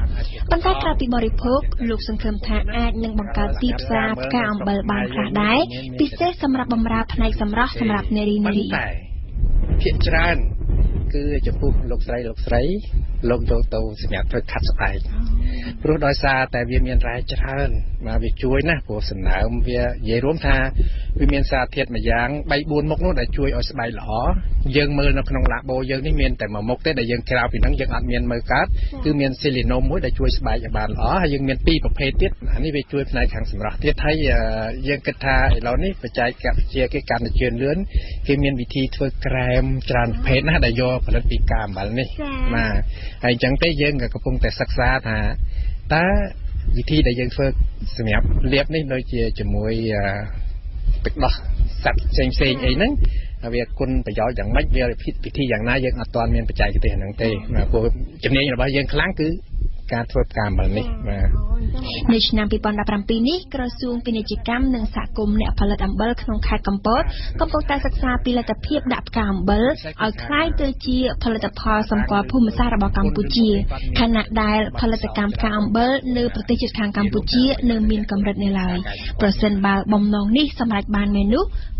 ปัญหาการปีบริโภคลูกสังเคราะห์ทาอาจยังบังการตีบซาบกาวเบิร์กบานขาได้พิเศษสำหรับบำราภนัยสำหรับเนรีเนรีเพียรจรันคือจะพูดลกไสลมโตๆสมัยถอยขัดสบายรู้ดอยซาแต่เวียนเมียนไรจะทานมาไปช่วยนะผัวสนามเวียเยร่วมทาเวียนเมียนซาเทียดมายางใบบุญมกนู้นแต่ช่วยเอาสบายหล่อยังมือนับขนมละโบยังนี่เมียนแต่หมอกเต้แต่ยังคราวผิดนั่งยังอัดเมียนมือกัดคือเมียนซิลิโนมุ้ยแต่ช่วยสบายอย่างบานหล่อยังเมียนปีประเภทเทียดอันนี้ไปช่วยในทางสำหรับเทียดไทยยังกระทาเรานี่ประจายกับเชียร์กับการเชียร์เลื้อนคือเมียนวิธีช่วยแกรมจานเพชรนะแต่ยอผลัดปีกามแบบนี้มาไอ้จังเตยยังกับกระพงแต่ศักษาท่าตาวิธีได้ยังเฟิร์สมัยเรียบนี่โดยเฉพาะจมูกตึกหลอกสัตว์เซ็งเซ็งไอ้นั้นเวียคนไปย้อยอย่างไม่เวียพิษพิธีอย่างน่ายังอัตตอนเมียนประจัยกันเตยหนังเตยมาพวกจำเนียงเราไปยังครั้งคือการทดการแบบนี้มาในชนามปีปอนดับรำปีนี้กระทรวงพินิจกรรมหนึ่งสะกมเนี่ยผลิตอัมเบอร์ขนมไข่กัมปอดกัมปองตาศึกษาปีละตะเพียบดับกามเบอร์เอาคล้ายเตจีผลิตพอสมกว่าภูมิศาสตร์ระบอบกัมพูชีขณะใดผลิตกรรมกามเบอร์เนื้อประเทศทางกัมพูชีเนื้อมินกำรัดในลายเปอร์เซ็นต์บาบอมนองนี่สำหรับบานเมนุ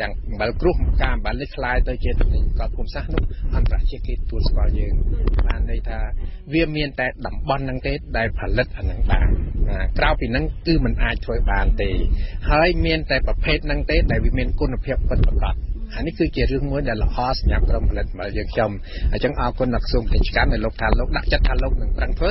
จังบัลกรุ๊ปกามบัลนี่คลายตัวเจียตุ่มนิ่งกอดคุมซะนุอันตรายเชี่ยกิตัวสกอร์ยิงมาในฐานเวียนเมียนแต่ดับบอลนังเตได้ผลิตอันต่างกล่าวปีนั้นคือมันอายช่วยบานเตให้เมียนแต่ประเภทนังเตได้วิเมียนกุนเพียบเป็นประกอบอันนี้คือเกี่ยวเรื่องม้วนแต่ละฮอสเนี่ยกรมผลิตมาเรียงจมจังเอาคนหนักซุ่มกิจกรรมในโลกทานโลกดักจัดทานโลกหนึ่งครั้งเพื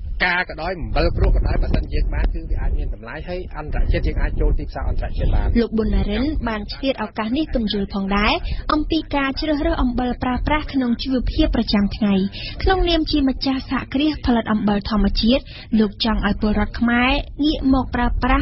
กากระด้อยบลกรูกระด้อยประสันเยอะมากคืออาเมียนทำลายให้อันตรายเช่นยังอาโจติสาอันตรายเช่นบานลูกบุญนรินบานเชียดเอาการนี่ตุ่มจุยพองได้อมปีกาเชื่อเรื่องอมเบลปราปราขนมชีวเพียประจำไงขนมเนียมชีมัจจาสะเกลียผลัดอมเบลธรรมเชียดลูกจังไอปวดรักไม้งีหมกปราปรา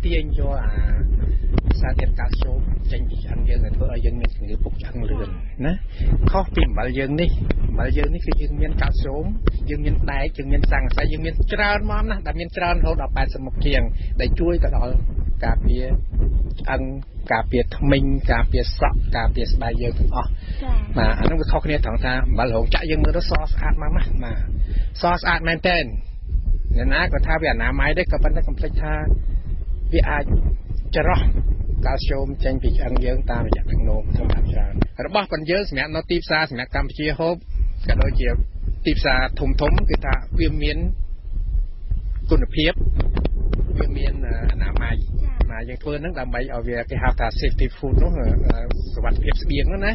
เตียนโยซาเดนกาโชจังอันยังไงเพื่อยังมีหรือปกจังเรือนนะข้อปิ่มบาลยังนี่บาลยังนี่คือยังมีกาโชมยังมีไตยังมีสังสายยังมีจรานมอมนะแต่มีจรานเขาดอกแปดสมเกียงได้ช่วยตลอดกาเปียอังกาเปียทมิงกาเปียสักกาเปียสบายยังอ๋อมาอันนั้นคือข้อคะแนนทางทางบาลหงจะยังมือรถซอสอาดมาซอสอาดแมนเทนเนี่ยนะก็ท่าเวียดนามไม้ได้กับปันได้กับเพลชาวิอาจรอกาโชมเจนปิกอังเยิงตามจากทางโนมสมัยจานระบอบคนเยอะสมัยนอติปซาสมัยกัมพูชีฮบกระโดดเจียบติปซาถมคือท่าเวียนเมียน ตุนเพียบยังมีหน้าไม้มายังเพื่อนนั่งตามใบเอาเวียกหาตาเซฟตี้ฟูดเนาะสวัสดิ์เพียบเบียงแล้วนะ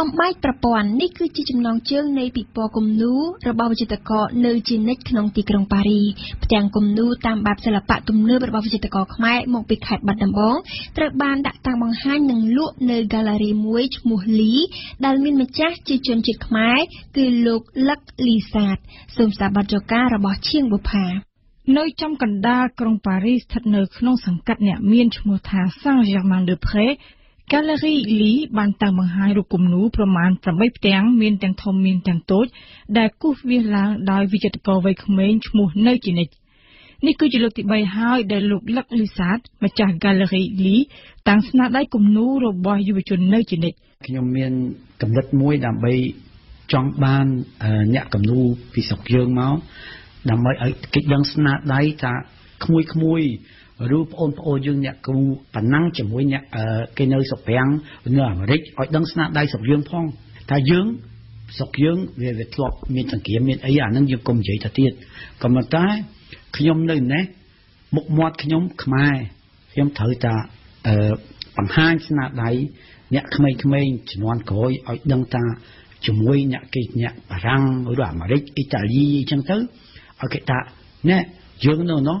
บางไม้ประปอนนี่คือจิจมนองเชื่องในปีปอกุมนูระเบาจิตกรเนยจินเนตขนมตีกรงปารีแจงกุมนูตามแบบศิลปะตุ่มเลือบระเบาจิตกรขมายมองปีกขาดบัดดำบ้องเตรบานดักตางบางฮันหนึ่งลุเนยกาลารีมวยมูฮลีดัลมินเมจ้าจิจมจิตขมายคือลูกลักลีซาดสมสาบัจการะเบาเชียงบุพาในจำกันดากรงปารีสทัดเนยขนมสังกัดเนี่ยเมียนชมูทาสร้างเยอรมันเดเพแกลเลอรี่ลีบันตางบางไฮรูกุมนูประมาณประมาณแตงเมียนแตงทอมเมียนแตงโต๊ดได้กู้เวลาได้วิจัยกอไว้ขมเณชมูเนยจินนี่คือจุดที่ใบไฮได้ลุกลักลิซาดมาจากแกลเลอรี่ลีต่างสนาได้กุมนูรบอยยุบจนเนยจินขยมเมียนกำลัดมวยดำใบจ้องบ้านเนี่ยกุมนูพิศกเยื่อเมาดำใบกิจยังสนาได้จะขมุยรูปโอนยังเนี่ยกูปั่นนั่งจมูกเนี่ยเกเนอร์สกแพงเนื้อมาริกอดดังสนาได้สกยื่นพ่องถ้ายื่นสกยื่นเวทลบมีสังเกตมีไอ้ยานั่งยังกลมใหญ่ทัดเทียนกำมันตายขยมเลยนะหมกมอดขยมขมายขยมเถิดจะปั่นห้างสนาได้เนี่ยขมายจำนวนโขยอดดังตาจมูกเนี่ยเกเนี่ยปรังเนื้อมาริกอิตาลีจังเตอร์เอาเกตาเนี่ยยื่นเนาะ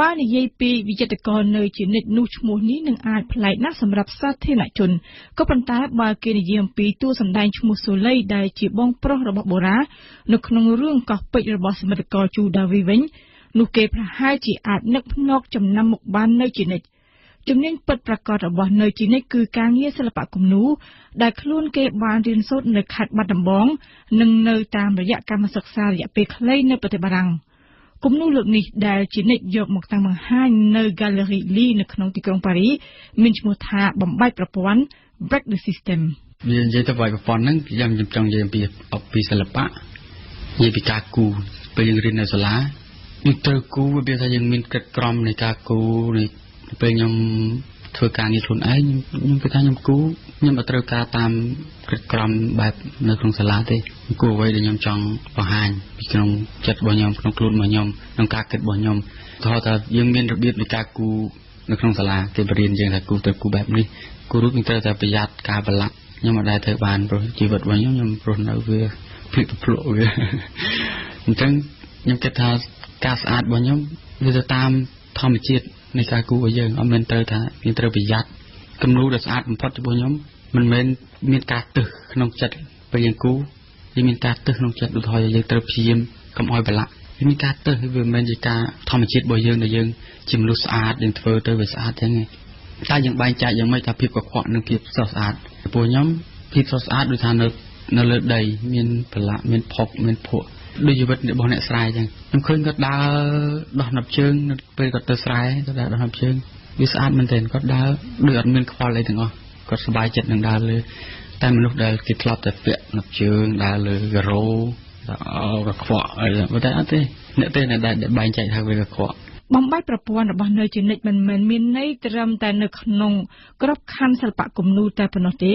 บ้านในเยปีวิจัยกรเนยจินเนตนูชมูนี้หนึ่งอาจพลายน่าสำหรับสัตว์เทนจนก็ปัญตาบาเกนเยียมปีตัวสันดานชมูโซเล่ได้จีบองพระระบบโบราณนึกนองเรื่องกับปิดระบบสมรกรจูดาวิเวนนุเกพระให้จีอาจนึกนอกจำนำหมกบ้านเนยจินเนตจำเนียนเปิดประกอบระบบเนยจินเนตคือการเงี่ยศิลปะกุมนูได้คล้วนเก็บบานเรียนสดในขัดบัดดำบองหนึ่งเนยตามระยะการศึกษาระยะเปรคเล่ในปฏิบัติกุมนูเหล่านี้ได้จีเนตยกหมกต่างบางห้างในแกลเลอรี่ลีในขนมตีกรงปารีมินชมูทาบำบัดประปวัน break the system ยืนยันตัวไปประปวันนั้นยังจำจองยังปีออกปีศิลปะยังปีกากูไปยังเรียนในสลาอินเตอร์กูเบียร์ยังมินเกิดกรอมในกากูในไปยังเทอร์การยี่ทุนไอ้ยังไปทางยังกูยังอัตราการตามเกิดกรอมแบบในกรงสลาเต้กูไว้เดี๋ยวยำจองบางห้างปีกรงจัดบ่อยำกรงกลุ่มบ่อยำกรงกาเกิดบ่อยำทอแต่ยังเมียนระเบียบในกากูในกรงสลาเต้ประเด็นยังแต่กูแต่กูแบบนี้กูรู้มิเตอร์แต่ประหยัดกาบละยังมาได้เทอร์บานโปรชีวิตบ่อยำยำโปรนเอาเวอร์ผลิตผลเวอร์จังยังเกิดทากาสอาดบ่อยำเราจะตามทอมจิตในกากูบ่อยำอเมนเตอร์ท่ามิเตอร์ประหยัดกำรู้แต่สอาดมันพอจะบ่อยำมันเมียนกาตึกนองจัดไปยังกูยิ่งมีการเติมลงจัดดูทอยยิ่งเติมพิมกำอ้อยไปละยิ่งมีการเติมให้เวอร์แมนยิ่งการทำมันชิดบ่อยยิ่งแต่ยิ่งจิมลุสอาดยิ่งเฟอร์เติมไปสอาดยังไงถ้ายังใบใจยังไม่จะพิบกับขวานหนึ่งพิบสอาดปวดย้ำพิบสอาดดูทานเลือดใดมีนเปล่ามีนพกมีนผัวดูอยู่บนบ่อเนสไลยังน้ำขึ้นก็ดาวดอกนับเชิงไปก็เตอร์ไลก็ดาวดอกนับเชิงวิสอาดมันเต็มก็ดาวเดือดมีนควาเลยถึงอ๋อก็สบายจัดหนึ่งดาวเลยแต่มนุษย์ได้กิดลับแต่เปลี่ยนนับเชิงได้เลยกระโรเอากระขวะอะไรแบบนี้อันที่เนี่ยเต้นได้ใบใจทางไปกระขวะบำบัดประปวนระบายเนยจินเนตมันเหมือนมีในเตรียมแต่เนกนงกรอบคันศิลปะกลุ่มนูแต่ปนเตะ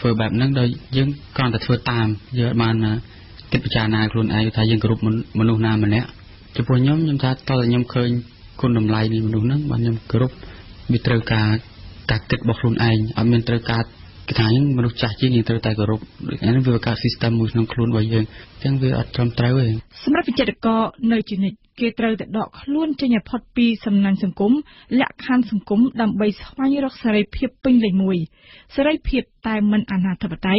เฟื่อแบบนั้นโดยยังก่อนแต่เฟื่อตามเยอะมานะติดประจานาคลุนไอท่ายังกรุบมนุษย์นามันเนี้ยจุดปุ่นย้ำย้ำท่าตอนย้ำเคย คนนำลายนี่มันดูนั่งมันยังกรุบมีเตากากัดติดบกลุนไออามีเตากากิจหายมนุษย์จ่ายจีนเตากากรุบอันนั้นเป็นการสิสเต็มมือน้องคลุนไว้ยังยังเป็นอัตราเตาเองสำหรับพิจารณาก็ในจุดนี้เกตเราแต่ดอกล้วนจะหยับพอดปีสำนักสังคมและคันสังคมดำใบสวายรักสลายเพียบเป็นเลยมวยสลายเพียบตายมันอนาถบัติ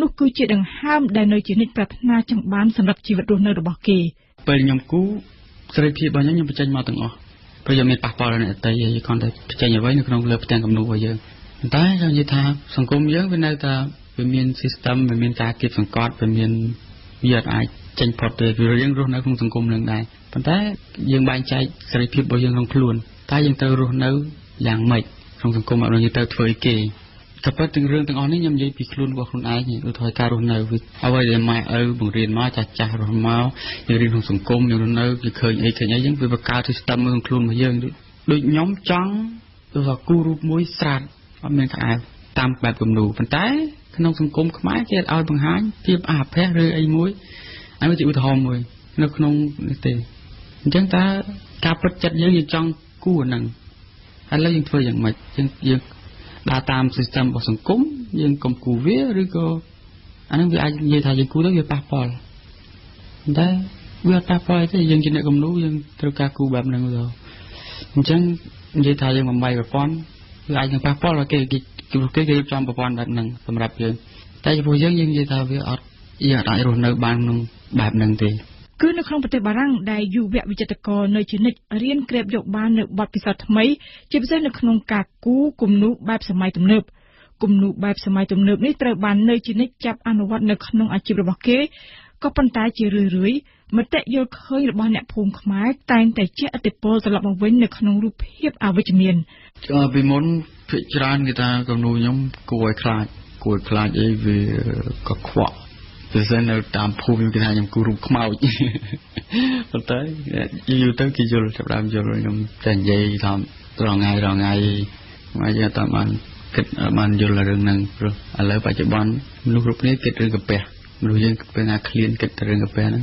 นุกุจิดังห้ามได้ในจุดนี้ปรารถนาจังบ้านสำหรับชีวิตโดนในระบบเกเป็นยมกู้สลายเพียบบ้านยังประจันมาตั้งอ๋อพยายามไม่ปากปอเลยแต่ยังคอนแต่ประจันยังไว้ในกรงเล็บแต่งกับหนูไว้เยอะแต่เราจะทำสังคมเยอะเป็นได้แต่เป็นมีนสิสเต็มเป็นมีนการเก็บสังกัดเป็นมีนวิทยาศาสตร์จังพอเตะวิริยังรู้ในสังคมเรื่องใดปัจจัยยังบางใจสารพิบยังลงคลุนถ้ายังเติรู้ในอย่างใหม่ของสังคมเราจะเติถอยเกยถ้าพูดถึงเรื่องต่างๆนี่ยังยิ่งพิคลุนกว่าคนไอ้เนี่ยถอยการรู้ในเอาไว้เรียนมาบางเรียนมาจากจากรู้มาอย่างเรียนของสังคมอย่างรู้ในจะเคยไอ้เคยยังเป็นประการที่สตัมของคลุนมาเยอะโดยย้อมจังโดยว่ากู้รูปมวยสัตว์เอาเมนขายตามแบบกลุ่มดูปัจจัยขนมสังคมขมายเกตเอาบางหางเทียบอาบแพ้เรือไอ้มวยอันนี้จะอุทธรณ์เลยนักนงเตะจังตาการประจัดยังยังจังกู้หนังอันแล้วยังเพื่ออย่างใหม่ยังดาตามสิสเต็มของสังคมยังกำกูเวหรือก็อันนั้นวิอายังทายยังกู้แล้วยังปาปอลได้วิอาปาปอลที่ยังจินตกำนู้ยังตระการกู้แบบนั้นก็แล้วจังยังทายยังมันใบแบบปอนวิอายังปาปอลว่าเกย์ยังจำปาปอลแบบนั้นสำหรับยังแต่จะพูดยังยังทายวิอายังได้รู้ในบางนึงแบบหนึ่งตีคือในครองปฏิบัติร่างได้อยู่แบบวิจารกรในชนิดเรียนเกรบยกบ้านในบัดพิศทำไมจะเป็นในครองกากกู้กลุ่มนุแบบสมัยตุ่มเนิบกลุ่มนุแบบสมัยตุ่มเนิบนี่เติบบันในชนิดจับอนุวัตในครองอาชีพระบบเกก็ปัญตาจีเรื่อยๆมาแต่ยกเคยระบาดเนี่ยภูมิขมายแต่งแต่เชื่ออติโปสลับมาเว้นในครองรูปเพียบอาวิจเมียนก็ไปม้วนพิจารณากีตากับนุยมกวยคลาดไอเวก็ขวะแต่เส้นเราตามภูมิกิจการยังกูรู้ขมาวจีปัจจัยอยู่ตั้งกี่จุลจับรามจุลน้ำแต่ใหญ่ทำรอไงมาจะตามมันกิจมันจุลเรื่องหนึ่งอะไรปัจจุบันลูกรูปนี้กิจเรื่องกับเปย์ลูกยังเป็นอาคลีนกิจเรื่องกับเปย์นะ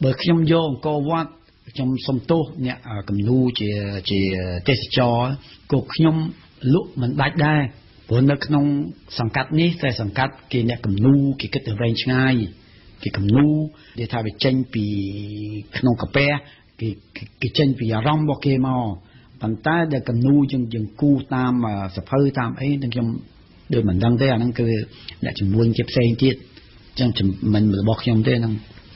เบอร์ขนมโยงก็ว่าขนมสมโตเนี่ยกับลูจีเตสจอก็ขนมลุมันบาดได้บนนักนงสังกัดนี้แต่สังกัดกี่เนี่ยกับนูกี่กิจอะไรง่ายกี่กับนูเดี๋ยวทำไปเจนปีขนมกาแฟกี่เจนปีร่องบอกเกมอปันต้าเดี๋ยวกับนูยังกู้ตามสะเพยตามไอ้นั่นยังเดี๋ยวเหมือนดังแต่นั่นคือเดี๋ยวจะวนเจ็บเส้นที่จังจะมันบอกยังได้นั่ง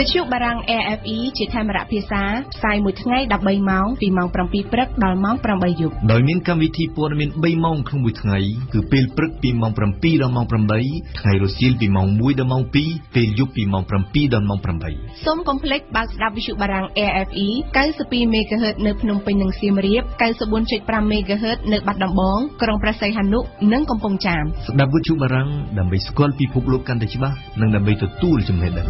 วิทยุบารัง AFE จิตธรรมระพิษาสายมือทั้งไงดับใบเมาส์ปีเมาส์ปรำปีปรักดอลเมาส์ปรำใบหยุกโดยมีการวิธีปวนมีใบเมาส์คลุมมือทั้งไงคือเปลปรักปีเมาส์ปรำปีดอลเมาส์ปรำใบทั้งไงโรซิลปีเมาส์มวยดอลเมาส์ปีเปลยุกปีเมาส์ปรำปีดอลเมาส์ปรำใบส้มคอมเพล็กซ์บัสดับวิทยุบารัง AFE 92 เมกะเฮิรตซ์เนื้อพนมเป็นหนึ่งซีมเรียบ94.5 เมกะเฮิรตซ์เนื้อบัดดำบ้องกรองประไซฮันุเนื้อกำปองจามดับวิทยุบารังดับใบสกอลปีพกลบกันได้ใช่ปะนั่งดับใบตัวตู้จำเหตุ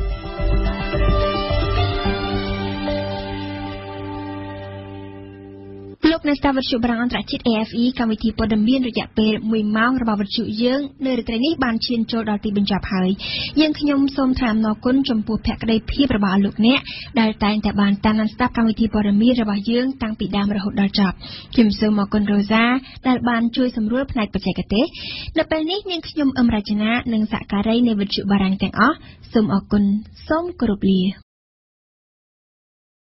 ในสถาบันวิจัยบางอันตรายจิต AFE การวิธีปดมีนระยะเปรมวยเมาส์ระบาดวิจัยเยอะในเรื่องนี้บางเชียนโจดอติเป็นจับหายยังขยมสมถามนกุลจมปูแพกได้พี่ระบาดลูกเนี้ยได้แต่บางตานันสตาการวิธีปดมีนระบาดเยอะตั้งปีดามระหดดจับคิมเซอร์มกุลโรซาได้บางช่วยสำรวจภายในปัจจัยเกษตรในเป็นนี้ยังขยมอมราชนะหนึ่งสกการในวิจัยบางแต่งอ้อสมอกุลสมกรุบลี